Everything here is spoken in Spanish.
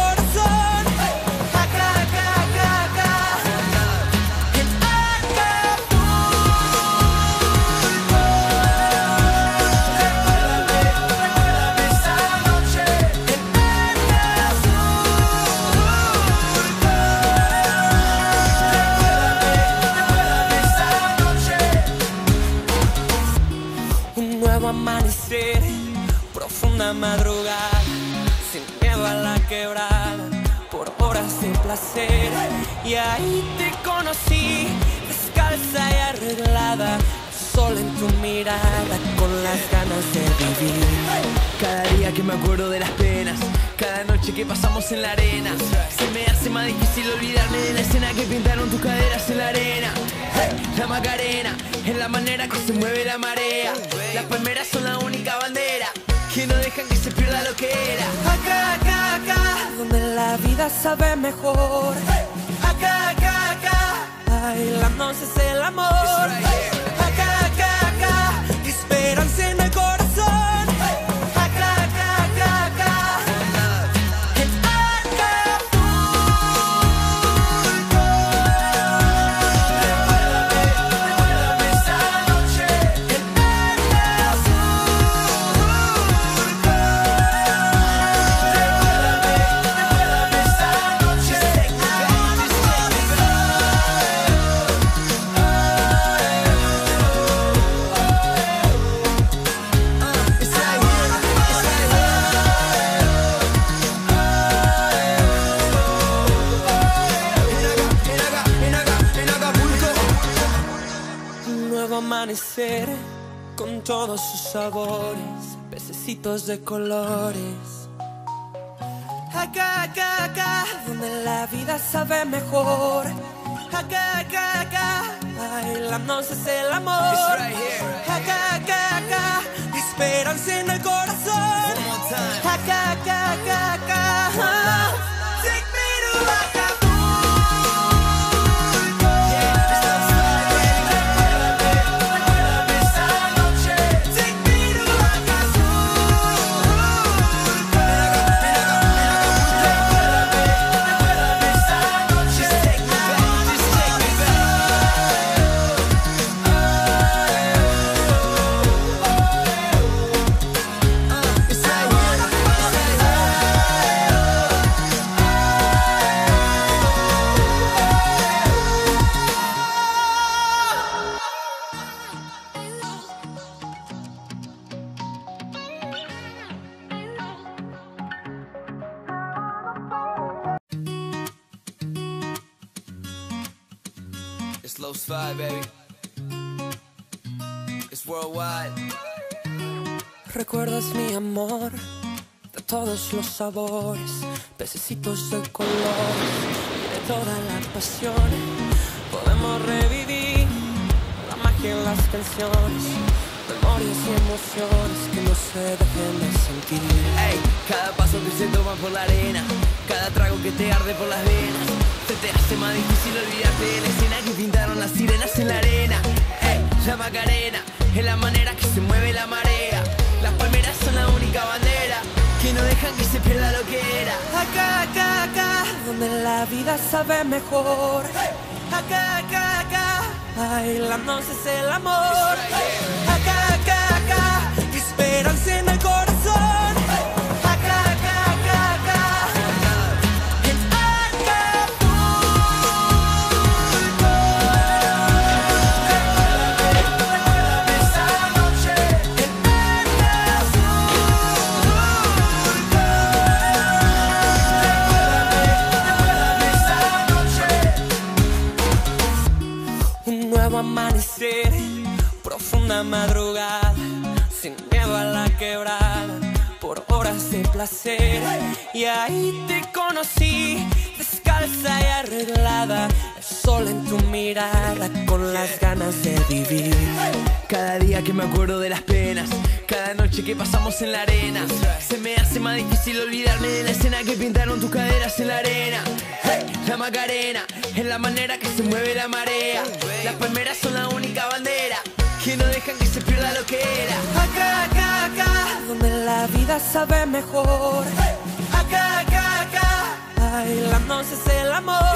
corazón. Acá, acá, acá, acá, en Acapulco. Esta noche en Acapulco. Un nuevo amanecer, profunda madrugada, sin miedo a la quebrada, por horas de placer. Y ahí te conocí, descalza y arreglada, sol en tu mirada, con las ganas de vivir. Cada día que me acuerdo de las penas, cada noche que pasamos en la arena, se me hace más difícil olvidarme de la escena que pintaron tus caderas en la arena. La Macarena es la manera que se mueve la marea, las palmeras son la única bandera que no dejan que se pierda lo que era. Acá, acá, acá, donde la vida sabe mejor. Acá, acá, acá, bailando es el amor. Acá, acá, acá, esperanza en el corazón. Acá, acá, acá, acá, en Acapulco. Esta noche en Acapulco. Esta noche en Acapulco. Un nuevo amanecer con todos sus sabores, pececitos de colores. Acá, acá, acá, donde la vida sabe mejor. Acá, acá, acá, bailando es el amor. Acá, acá, acá, esperanza en el corazón. Acá, acá, acá, acá, take me to Acapulco. It's low slide, baby. It's worldwide. Recuerdas mi amor de todos los sabores, pececitos de colores y de toda la pasión. Podemos revivir la magia en las canciones, memorias y emociones que no se dejen de sentir. Hey, cada paso que se toma por la arena, cada trago que te arde por las venas, se te hace más difícil olvidarte de la escena que pintaron las sirenas en la arena. Hey, la Macarena es la manera que se mueve la marea, las palmeras son la única bandera que no dejan que se pierda lo que era. Acá, acá, acá, donde la vida sabe mejor. Acá, acá, acá, bailando es el amor. Acá, acá, acá, esperanza en el corazón. Esta noche placer. Y ahí te conocí, descalza y arreglada, el sol en tu mirada, con las ganas de vivir. Cada día que me acuerdo de las penas, cada noche que pasamos en la arena, se me hace más difícil olvidarme de la escena que pintaron tus caderas en la arena. La Macarena, es la manera que se mueve la marea, las palmeras son la única bandera que no dejan que se pierda lo que era. Acá, acá, acá, donde la vida sabe mejor. Acá, acá, acá, bailando es el amor.